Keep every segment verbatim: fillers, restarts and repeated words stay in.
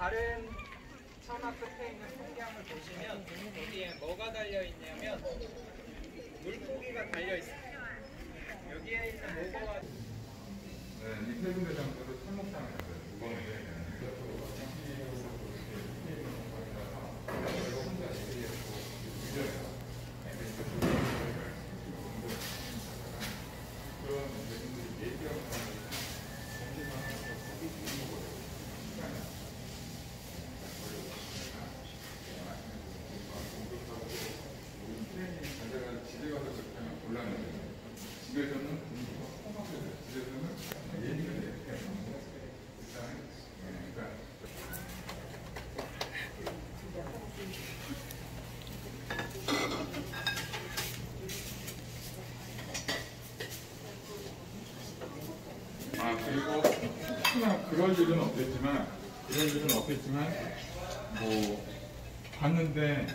다른 처마 끝에 있는 성경을 보시면 여기에 뭐가 달려있냐면 물고기가 달려있습니다. 여기에 있는 모거와 네, 이 태국 대장부를 설목상이라고 해요. 무거운데 아 그리고 특히나 그럴 일은 없겠지만 그럴 일은 없겠지만 뭐 봤는데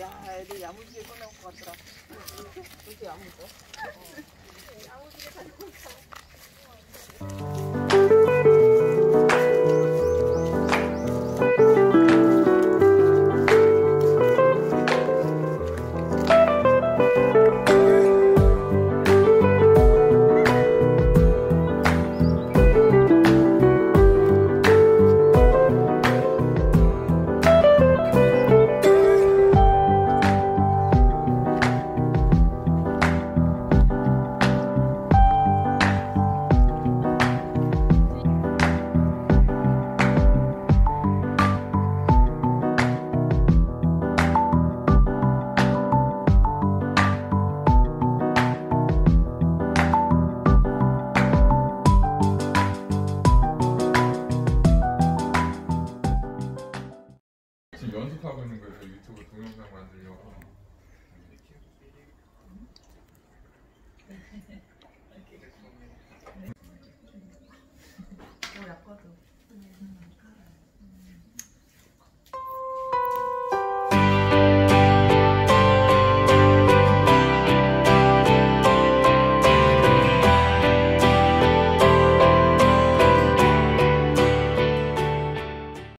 야, 애들 야무지게 끝날 것 같더라. 이렇게? 이렇게 야무져? 어. 야무지게 잘 끝나.